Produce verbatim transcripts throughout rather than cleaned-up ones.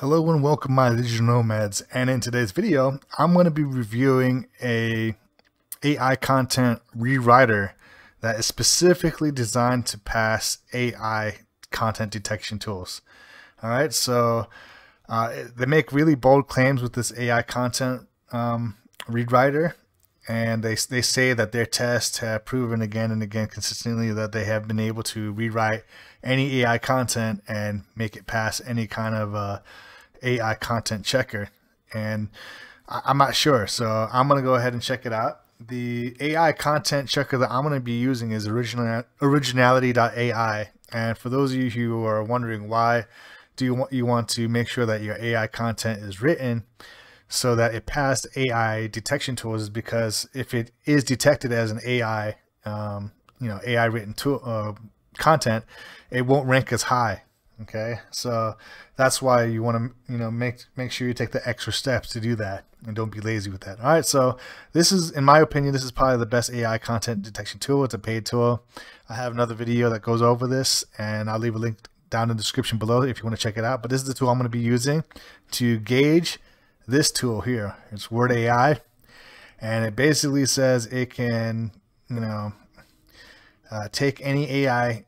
Hello and welcome, my digital nomads, and in today's video I'm going to be reviewing a A I content rewriter that is specifically designed to pass A I content detection tools. All right, so uh, they make really bold claims with this A I content um, rewriter, and they, they say that their tests have proven again and again consistently that they have been able to rewrite any A I content and make it pass any kind of uh, A I content checker. And I I'm not sure, so I'm gonna go ahead and check it out. The A I content checker that I'm gonna be using is original originality dot A I. And for those of you who are wondering why do you want you want to make sure that your A I content is written so that it passed A I detection tools, is because if it is detected as an A I, um, you know, A I written tool uh, content, it won't rank as high. Okay, so that's why you want to, you know, make make sure you take the extra steps to do that, and don't be lazy with that. All right, so this is, in my opinion, this is probably the best A I content detection tool. It's a paid tool. I have another video that goes over this, and I'll leave a link down in the description below if you want to check it out. But this is the tool I'm going to be using to gauge this tool here. It's WordAI, and it basically says it can, you know, uh, take any A I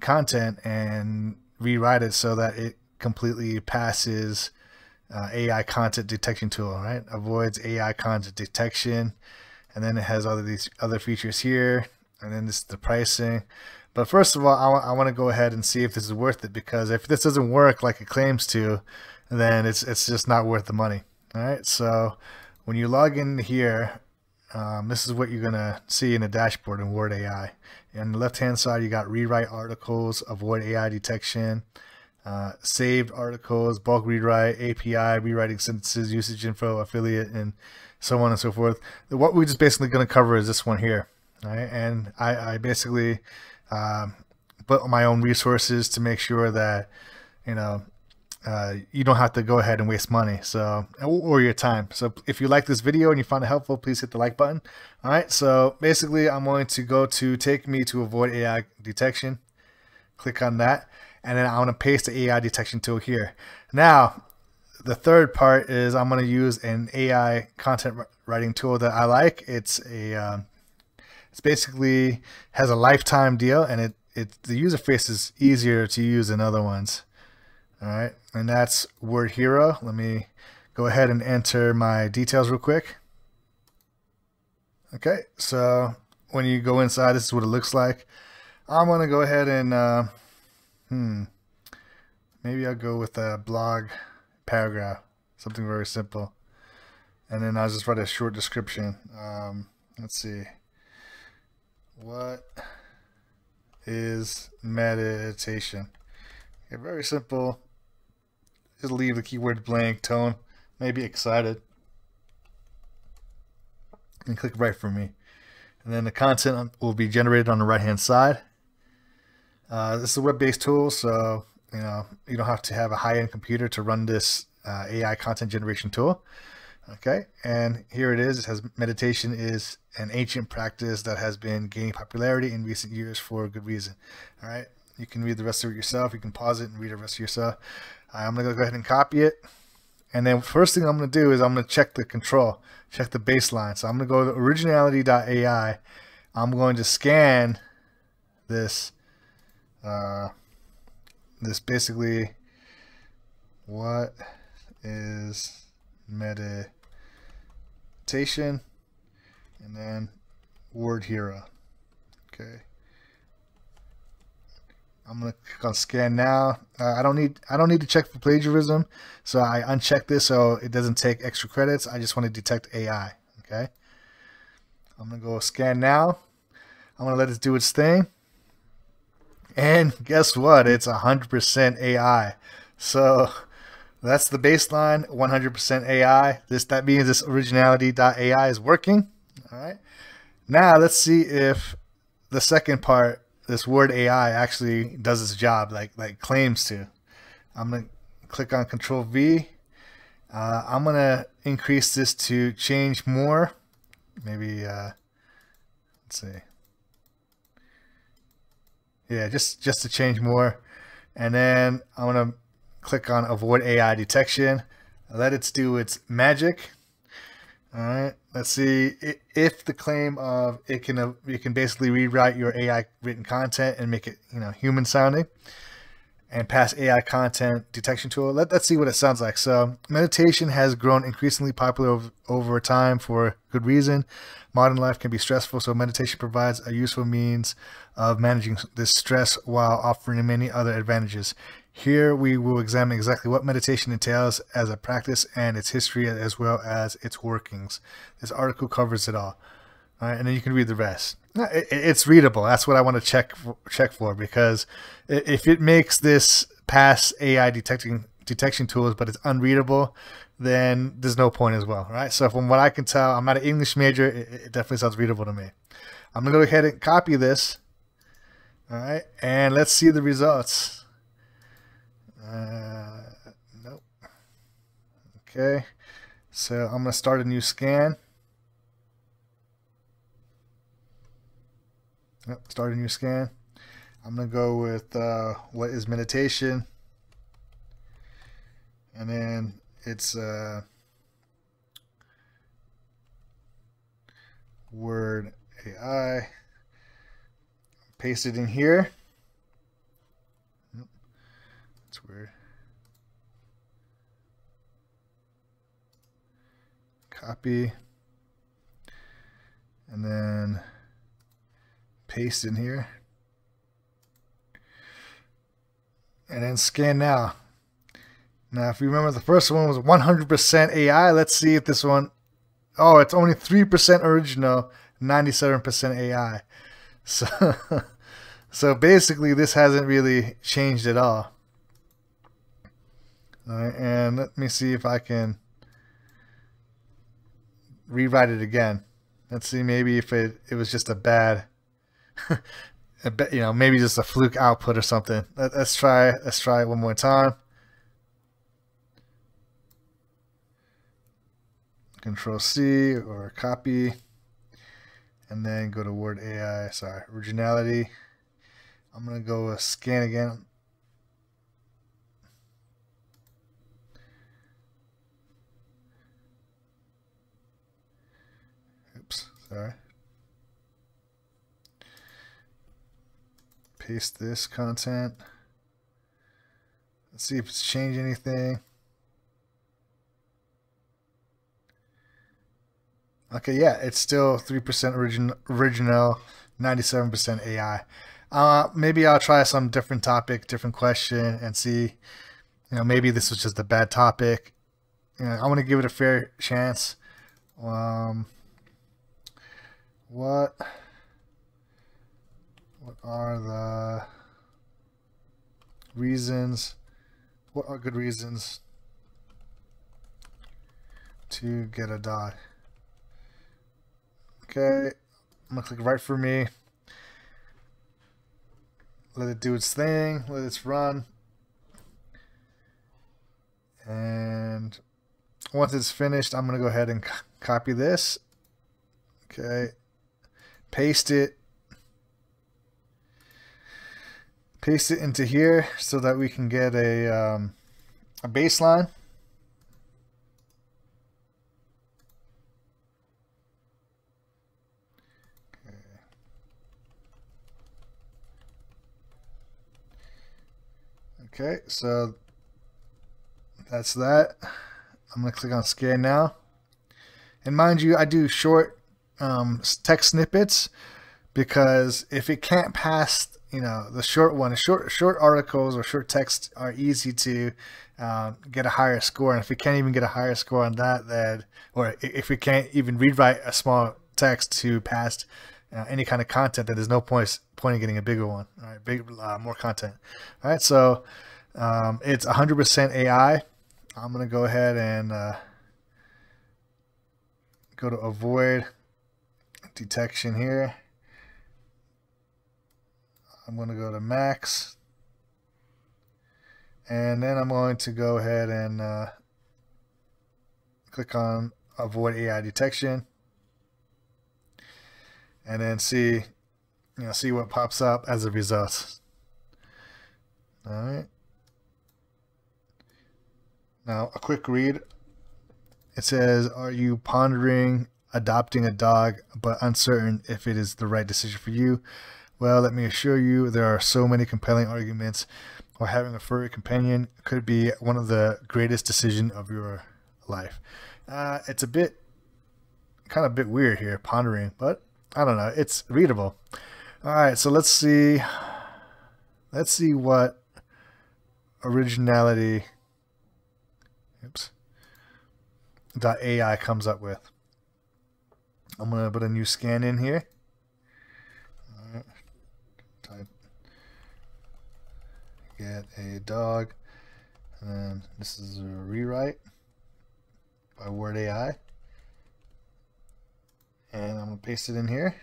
content and rewrite it so that it completely passes uh, A I content detection tool, right? Avoids A I content detection, and then it has all of these other features here, and then this is the pricing. But first of all, I, I want to go ahead and see if this is worth it, because if this doesn't work like it claims to, then it's it's just not worth the money. All right, so when you log in here, um, this is what you're gonna see in the dashboard in WordAI. On the left hand side, you got rewrite articles, avoid A I detection, uh, saved articles, bulk rewrite, A P I, rewriting sentences, usage info, affiliate, and so on and so forth. What we're just basically gonna cover is this one here. All right, and I, I basically um, put my own resources to make sure that, you know, Uh, you don't have to go ahead and waste money, so, or your time. So if you like this video and you found it helpful, please hit the like button. All right, so basically I'm going to go to take me to avoid A I detection, click on that, and then I want to paste the A I detection tool here. Now the third part is I'm going to use an A I content writing tool that I like. It's a um, it's basically has a lifetime deal, and it, it the user face is easier to use than other ones. All right, and that's WordHero. Let me go ahead and enter my details real quick. Okay, so when you go inside, this is what it looks like. I'm gonna go ahead and, uh, hmm, maybe I'll go with a blog paragraph, something very simple. And then I'll just write a short description. Um, let's see. What is meditation? Okay, very simple. Just leave the keyword blank, tone, maybe excited, and click right for me. And then the content will be generated on the right hand side. Uh, this is a web-based tool, so you know you don't have to have a high-end computer to run this uh, A I content generation tool. Okay, and here it is. It has meditation is an ancient practice that has been gaining popularity in recent years for a good reason. All right, you can read the rest of it yourself. You can pause it and read the rest of yourself. I'm going to go ahead and copy it. And then first thing I'm going to do is I'm going to check the control, check the baseline. So I'm going to go to originality dot A I. I'm going to scan this, uh, this basically, what is meditation? And then WordHero. Okay. I'm gonna click on scan now. Uh, I don't need I don't need to check for plagiarism, so I uncheck this so it doesn't take extra credits. I just want to detect A I. Okay, I'm gonna go scan now. I'm gonna let it do its thing, and guess what? It's one hundred percent A I. So that's the baseline, one hundred percent A I. This that means this originality dot A I is working. All right, now let's see if the second part, this WordAI, actually does its job like like claims to. I'm gonna click on Control V. Uh, I'm gonna increase this to change more. Maybe uh, let's see. Yeah, just just to change more, and then I'm gonna click on avoid A I detection, let it do its magic. All right, let's see if the claim of it can, you can basically rewrite your A I written content and make it, you know, human sounding, and pass A I content detection tool. Let, let's see what it sounds like. So meditation has grown increasingly popular over, over time for good reason. Modern life can be stressful, so meditation provides a useful means of managing this stress while offering many other advantages. Here we will examine exactly what meditation entails as a practice and its history, as well as its workings. This article covers it all. All right, and then you can read the rest. It's readable. That's what I want to check for, check for, because if it makes this pass A I detecting detection tools, but it's unreadable, then there's no point as well, right? So from what I can tell, I'm not an English major. It, it definitely sounds readable to me. I'm gonna go ahead and copy this. All right, and let's see the results. Uh, nope. Okay, so I'm gonna start a new scan. Yep, start a new scan. I'm going to go with uh, what is meditation. And then it's uh, Word A I. Paste it in here. Nope, that's weird. Copy. And then paste in here, and then scan now. Now, if you remember, the first one was one hundred percent A I. Let's see if this one, oh, it's only three percent original, ninety-seven percent A I. So, so basically, this hasn't really changed at all. All right, and let me see if I can rewrite it again. Let's see, maybe if it, it was just a bad. I bet, you know, maybe just a fluke output or something. Let, let's try. Let's try it one more time. Control C or copy, and then go to Word A I. Sorry, originality. I'm gonna go uh, scan again. Oops, sorry. Paste this content. Let's see if it's changed anything. Okay, yeah, it's still three percent original, original, ninety-seven percent A I. Uh, maybe I'll try some different topic, different question, and see. You know, maybe this was just a bad topic. You know, I want to give it a fair chance. Um, what? What are the reasons, what are good reasons to get a dog? Okay, I'm gonna click right for me. Let it do its thing, let it run. And once it's finished, I'm gonna go ahead and copy this. Okay, paste it. Paste it into here so that we can get a, um, a baseline. Okay. Okay, so that's that. I'm gonna click on scan now. And mind you, I do short um, text snippets, because if it can't pass, you know, the short one, short short articles or short text are easy to uh, get a higher score. And if we can't even get a higher score on that, then, or if we can't even rewrite a small text to pass uh, any kind of content, then there's no point point in getting a bigger one. All right, big uh, more content. All right, so um, it's one hundred percent A I. I'm gonna go ahead and uh, go to avoid detection here. I'm going to go to max, and then I'm going to go ahead and uh, click on avoid A I detection, and then see, you know, see what pops up as a result. All right. Now, a quick read. It says, are you pondering adopting a dog, but uncertain if it is the right decision for you? Well, let me assure you, there are so many compelling arguments why having a furry companion could be one of the greatest decisions of your life. Uh, it's a bit, kind of a bit weird here, pondering, but I don't know. It's readable. All right, so let's see. Let's see what originality. Oops. .ai comes up with. I'm gonna put a new scan in here. All right. Type get a dog, and then this is a rewrite by WordAI, and I'm gonna paste it in here.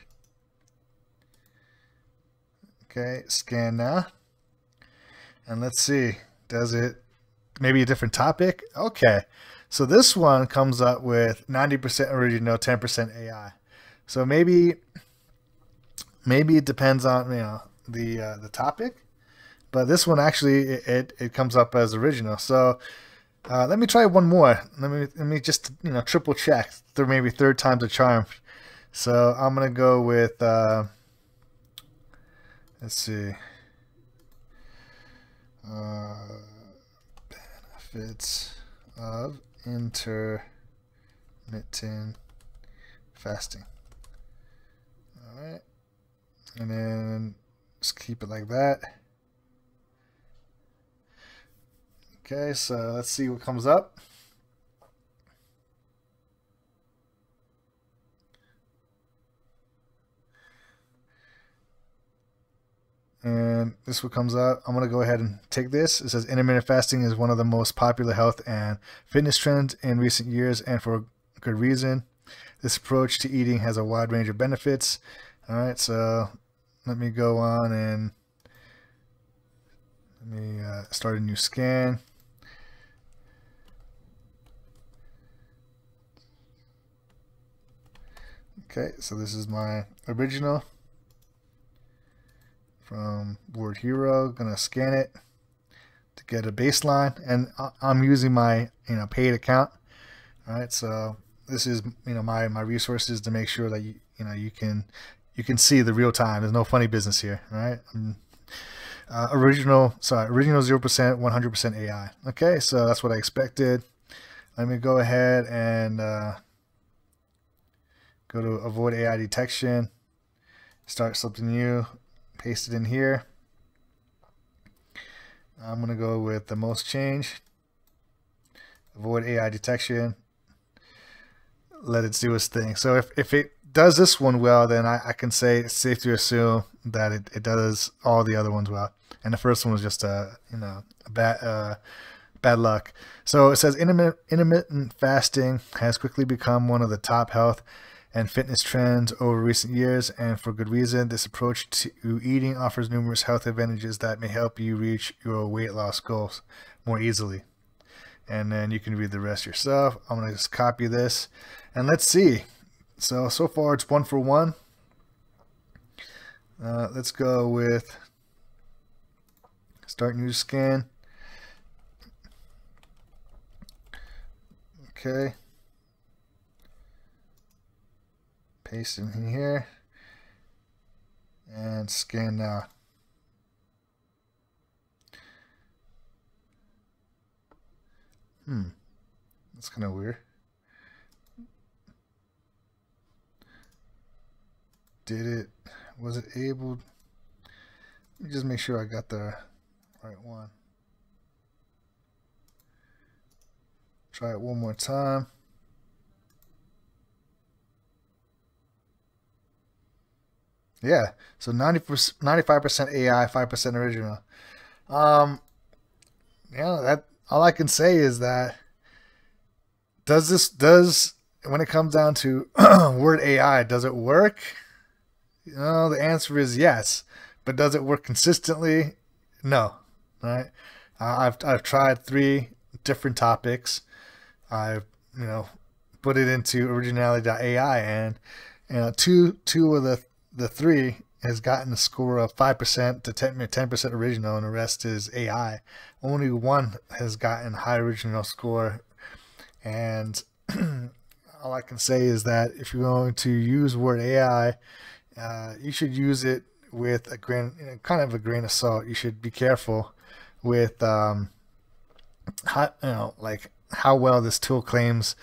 Okay, scan now, and let's see. Does it? Maybe a different topic. Okay. So this one comes up with ninety percent original, ten percent A I. So maybe, maybe it depends on, you know, the uh, the topic, but this one actually it, it it comes up as original. So uh, let me try one more. Let me let me just you know triple check. There maybe third time's a charm. So I'm gonna go with uh, let's see. Uh, benefits of intermittent fasting. All right, and then just keep it like that. Okay, so let's see what comes up. And this is what comes up. I'm going to go ahead and take this. It says intermittent fasting is one of the most popular health and fitness trends in recent years, and for good reason. This approach to eating has a wide range of benefits. All right, so let me go on and let me uh, start a new scan. Okay, so this is my original from WordHero. Gonna scan it to get a baseline, and I'm using my you know paid account. All right, so this is you know my my resources to make sure that you you know you can you can see the real time. There's no funny business here. All right, um, uh, original sorry original zero percent one hundred percent A I. Okay, so that's what I expected. Let me go ahead and uh, go to avoid A I detection. Start something new. Paste it in here. I'm gonna go with the most change. Avoid A I detection. Let it do its thing. So if, if it does this one well, then I, I can say it's safe to assume that it, it does all the other ones well. And the first one was just a you know a bad uh, bad luck. So it says intermittent intermittent fasting has quickly become one of the top health and fitness trends over recent years, and for good reason. This approach to eating offers numerous health advantages that may help you reach your weight loss goals more easily. And then you can read the rest yourself. I'm gonna just copy this and let's see. So, so far it's one for one. Uh, let's go with start new scan. Okay. Paste it in here and scan now. Hmm, that's kind of weird. Did it, was it able? Let me just make sure I got the right one. Try it one more time. Yeah, so ninety percent, ninety-five percent A I, five percent original. Um, yeah, that all I can say is that does this does when it comes down to WordAI, does it work? You know, the answer is yes, but does it work consistently? No. All right, uh, I've I've tried three different topics. I've you know put it into originality dot A I, and you know two two of the the three has gotten a score of five percent to ten percent original, and the rest is A I. Only one has gotten high original score, and all I can say is that if you're going to use WordAI, uh, you should use it with a grain, you know, kind of a grain of salt. You should be careful with um, how, you know, like how well this tool claims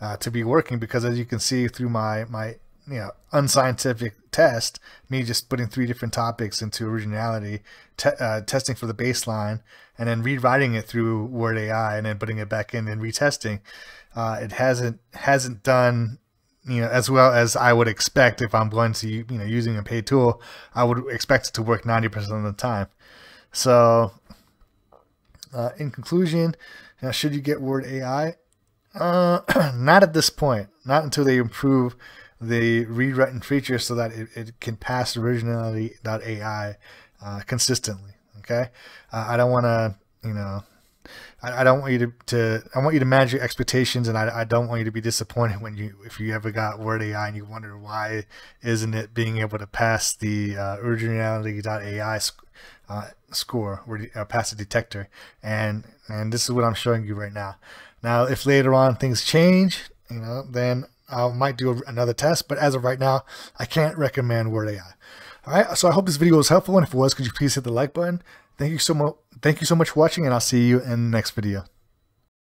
uh, to be working, because as you can see through my my you know unscientific test, me just putting three different topics into originality, te uh, testing for the baseline, and then rewriting it through WordAI, and then putting it back in and retesting, uh, it hasn't hasn't done you know as well as I would expect. If I'm going to you know using a paid tool, I would expect it to work ninety percent of the time. So uh, in conclusion, you know, should you get WordAI? Uh, not at this point, not until they improve the rewritten feature so that it, it can pass originality dot A I uh, consistently. Okay, uh, I don't want to, you know, I, I don't want you to, to, I want you to manage your expectations, and I, I don't want you to be disappointed when you, if you ever got WordAI and you wonder why isn't it being able to pass the uh, originality dot A I sc uh, score, or uh, pass the detector. And and this is what I'm showing you right now. Now, if later on things change, you know, then I might do another test, but as of right now, I can't recommend WordAI. All right, so I hope this video was helpful, and if it was, could you please hit the like button? Thank you so much. Thank you so much for watching, and I'll see you in the next video.